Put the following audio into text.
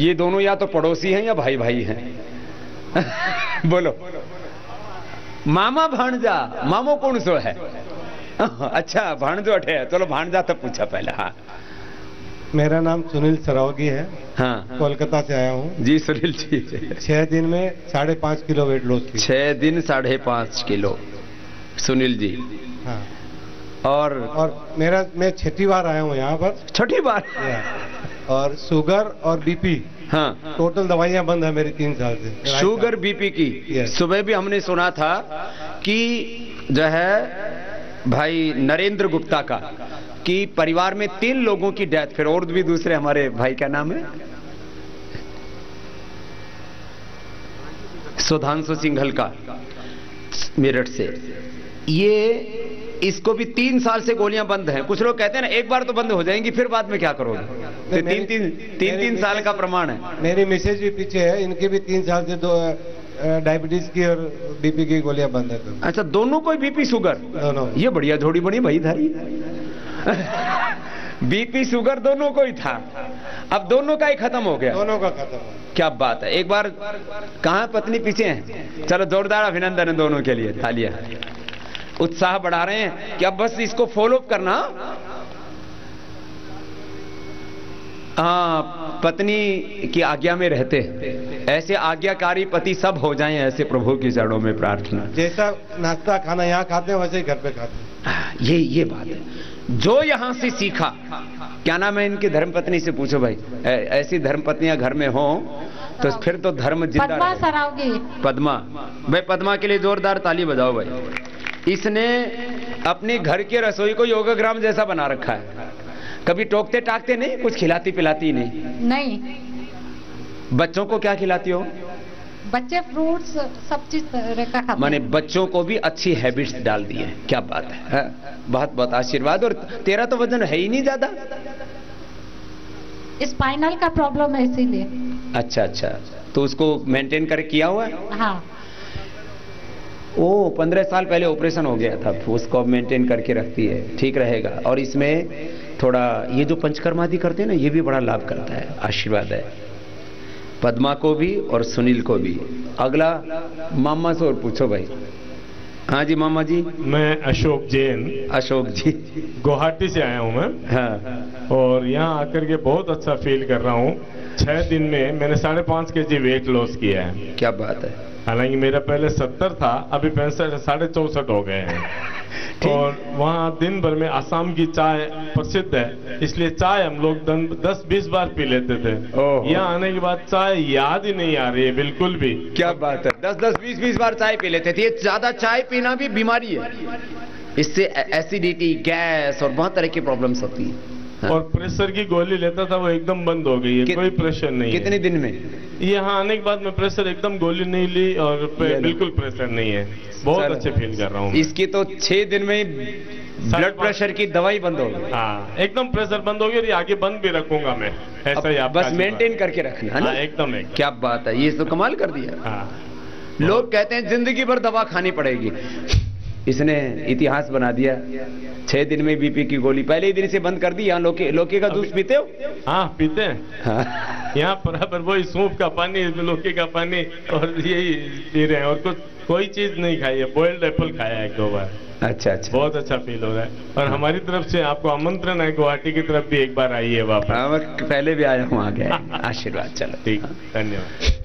ये दोनों या तो पड़ोसी हैं या भाई भाई हैं। बोलो मामा भांजा, मामो कौन सो है? अच्छा भांजो अठे, चलो भांजा तब पूछा पहले। हाँ मेरा नाम सुनील सरावगी है। हाँ कोलकाता से आया हूँ जी। सुनील जी 6 दिन में 5.5 किलो वेट लॉस की। 6 दिन 5.5 किलो सुनील जी। हाँ और मेरा मैं 6ठी बार आया हूँ यहाँ पर। 6ठी बार? और शुगर और बीपी, हाँ टोटल दवाइयाँ बंद है मेरी 3 साल से। शुगर बीपी की सुबह भी हमने सुना था कि जो है भाई नरेंद्र गुप्ता का कि परिवार में 3 लोगों की डेथ। फिर और भी दूसरे हमारे भाई क्या नाम है, सुधांशु सिंघल का मेरठ से, ये इसको भी 3 साल से गोलियां बंद हैं। कुछ लोग कहते हैं ना एक बार तो बंद हो जाएंगी फिर बाद में क्या करोगे। तो तीन साल का प्रमाण है। मेरी मिसेज भी पीछे है, इनके भी 3 साल से डायबिटीज की और बीपी की गोलियां बंद है। तो अच्छा दोनों को बीपी शुगर दोनों, ये बढ़िया जोड़ी बनी भाई धारी। बीपी शुगर दोनों को ही था, अब दोनों का ही खत्म हो गया। दोनों का खत्म, क्या बात है। एक बार कहाँ पत्नी पीछे हैं। चलो जोरदार अभिनंदन है दोनों के लिए, थालियां। उत्साह बढ़ा रहे हैं कि अब बस इसको फॉलोअप करना। हाँ पत्नी की आज्ञा में रहते ऐसे आज्ञाकारी पति सब हो जाएं, ऐसे प्रभु की जड़ों में प्रार्थना। जैसा नाश्ता खाना यहाँ खाते हैं वैसे ही घर पे खाते हैं। ये बात है जो यहाँ से सीखा। क्या नाम है इनकी धर्मपत्नी से पूछो भाई, ऐसी धर्मपत्नियां घर में हो तो फिर तो धर्म जिंदा। पद्मा सरावगी, पद्मा भाई, पद्मा के लिए जोरदार ताली बजाओ भाई। इसने अपने घर के रसोई को योगाग्राम जैसा बना रखा है। कभी टोकते टाकते नहीं, कुछ खिलाती पिलाती नहीं। बच्चों को क्या खिलाती हो? बच्चे फ्रूट्स सब चीज रखा खाते। माने बच्चों को भी अच्छी हैबिट्स डाल दी है, क्या बात है। हाँ? बहुत बहुत आशीर्वाद। और तेरा तो वजन है ही नहीं ज्यादा, स्पाइनल का प्रॉब्लम है इसीलिए। अच्छा अच्छा, तो उसको मेंटेन कर किया हुआ है। हाँ ओ 15 साल पहले ऑपरेशन हो गया था, उसको मेंटेन करके रखती है, ठीक रहेगा। और इसमें थोड़ा ये जो पंचकर्म आदि करते हैं ना, ये भी बड़ा लाभ करता है। आशीर्वाद है पद्मा को भी और सुनील को भी। अगला मामा से और पूछो भाई। हाँ जी मामा जी। मैं अशोक जैन। अशोक जी गुवाहाटी से आया हूँ मैं। हाँ और यहाँ आकर के बहुत अच्छा फील कर रहा हूँ। 6 दिन में मैंने 5.5 केजी वेट लॉस किया है। क्या बात है। हालांकि मेरा पहले 70 था, अभी 65 64 हो गए हैं। और वहाँ दिन भर में आसाम की चाय प्रसिद्ध है, इसलिए चाय हम लोग 10-20 बार पी लेते थे। यहाँ आने के बाद चाय याद ही नहीं आ रही है बिल्कुल भी। क्या बात है, 10-10, 20-20 बार चाय पी लेते थे। ज्यादा चाय पीना भी बीमारी है, इससे एसिडिटी, गैस और बहुत तरह की प्रॉब्लम्स होती है। हाँ। और प्रेशर की गोली लेता था, वो एकदम बंद हो गई है, कोई प्रेशर नहीं। कितने दिन में? यहाँ आने के बाद मैं प्रेशर एकदम गोली नहीं ली और बिल्कुल प्रेशर नहीं है। बहुत अच्छे फील कर रहा हूँ। इसकी तो 6 दिन में ब्लड प्रेशर की दवाई बंद हो गई। हाँ एकदम प्रेशर बंद हो गई और आगे बंद भी रखूंगा मैं। ऐसा ही आप बस मेंटेन करके रखना एकदम। क्या बात है, ये तो कमाल कर दिया। लोग कहते हैं जिंदगी भर दवा खानी पड़ेगी, इसने इतिहास बना दिया। 6 दिन में बीपी की गोली पहले ही दिन से बंद कर दी। यहाँ लोके का दूध पीते हो? हाँ पीते हैं। हाँ। यहाँ बराबर वही सूप का पानी, लोके का पानी और यही पी रहे हैं। और कोई चीज नहीं खाई है, बॉइल्ड एप्पल खाया है 2 बार। अच्छा अच्छा, बहुत अच्छा फील हो रहा है। और हमारी तरफ से आपको आमंत्रण है, गुवाहाटी की तरफ भी एक बार आइए वापस। पहले भी आया हूँ, आ गया। आशीर्वाद। चलो ठीक, धन्यवाद।